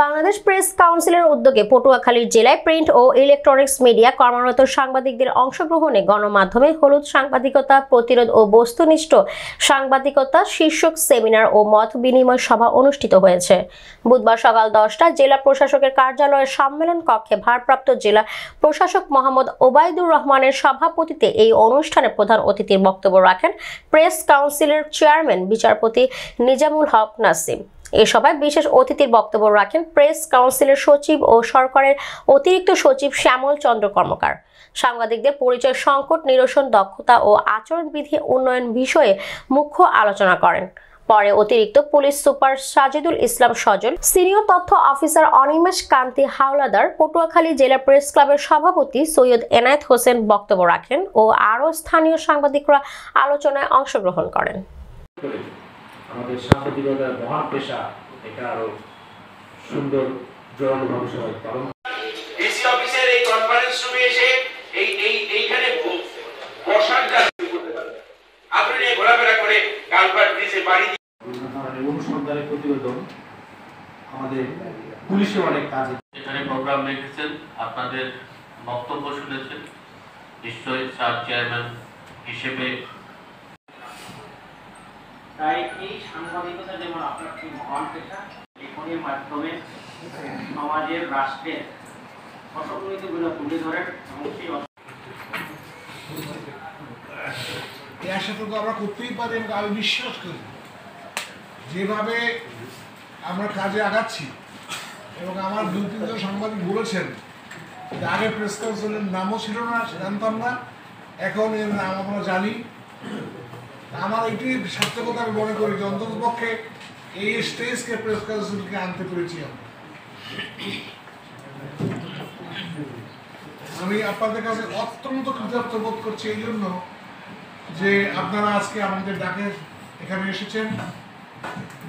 Bangladesh press কাউন্সিলের উদ্যোগে পটুয়াখালীর জেলায় প্রিন্ট ও ইলেকট্রনিক্স মিডিয়া কর্মরত সাংবাদিকদের অংশগ্রহণে গণমাধ্যমে হলুদ সাংবাদিকতা প্রতিরোধ ও বস্তুনিষ্ঠ সাংবাদিকতা শীর্ষক সেমিনার ও মত বিনিময় সভা অনুষ্ঠিত হয়েছে। বুধবার সকাল 10টায় জেলা প্রশাসকের কার্যালয়ের সম্মেলন কক্ষে ভারপ্রাপ্ত জেলা প্রশাসক মোহাম্মদ ওবাইদুর রহমানের সভাপতিত্বে এই অনুষ্ঠানে প্রধান অতিথির বক্তব্য রাখেন প্রেস কাউন্সিলের চেয়ারম্যান বিচারপতি নিজামুল হক নাসিম। এ সভায় বিশেষ অতিথির বক্তব্য রাখেন প্রেস কাউন্সিলের সচিব ও সরকারের অতিরিক্ত সচিব শ্যামল চন্দ্র কর্মকার। সাংবাদিকদের পরিচয় সংকট নিরসন, দক্ষতা ও আচরণবিধি উন্নয়ন বিষয়ে মুখ্য আলোচনা করেন। পরে অতিরিক্ত police super Sajidul Islam Sajal, senior তথ্য অফিসার অনিমেশ কান্তি হাওলাদার, পটুয়াখালী জেলা প্রেস ক্লাবের সভাপতি সৈয়দ এনায়েত হোসেন বক্তব্য রাখেন ও আরও স্থানীয় সাংবাদিকরা আলোচনায় অংশগ্রহণ করেন। আমাদের সাংবাদিকতার মহান পেশা, এটা আরো সুন্দর জনভাবে সবাই পালন ডিসি অফিসের এই কনফারেন্স রুমে এসে এইখানে বসার জায়গা করতে পারে। আপনি নিয়ে ঘোরাফেরা করে কালভার্ট ব্রিজে বাড়ি দিয়ে অনুসন্ধানের প্রতিবেদন আমাদের পুলিশে অনেক কাজ। এখানে প্রোগ্রাম রেখেছেন, আপনাদের বক্তব্য শুনেছেন, নিশ্চয়ই স্যার চেয়ারম্যান হিসেবে তাই এই সাংবাদিকতা যেমন আপনার কি মহান পেশা, এর মাধ্যমে সমাজের রাষ্ট্রের অসংগতিগুলো তুলে ধরেন এবং সেই আশাটুকু আমরা করতেই পারি। আমি বিশ্বাস করি যেভাবে আমরা কাজে আগাচ্ছি, এবং আমার 2-3 সাংবাদিক বলেছেন যে আগে প্রেস কাউন্সিলের নামও ছিল না, জানতাম না, এখন এর নাম আমরা জানি। আমার এটি সার্থকতা আমি মনে করি যে অন্ততপক্ষে এই স্টেজকে প্রেস কাউন্সিলকে আনতে পেরেছি। আমি আপনাদের কাছে অত্যন্ত কৃতজ্ঞ বোধ করছি এই জন্য যে আপনারা আজকে আমাদের ডাকে এখানে এসেছেন,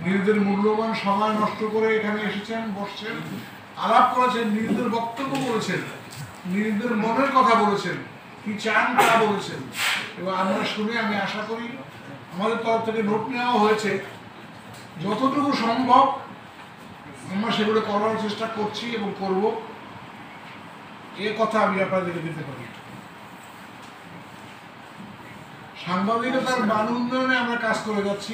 নিজেদের মূল্যবান সময় নষ্ট করে এখানে এসেছেন, বসছেন, আলাপ করেছেন, নিজেদের বক্তব্য বলেছেন, নিজেদের মনের কথা বলেছেন, কি চান তা বলেছেন। এবং আমরা শুনে আমি আশা করি, আমাদের তরফ থেকে নোট নেওয়া হয়েছে, যতটুকু সম্ভব আমরা সেগুলো করার চেষ্টা করছি এবং করব, এ কথা আমি আপনাদেরকে দিতে পারি। সাংবাদিকতার মান উন্নয়নে আমরা কাজ করে যাচ্ছি।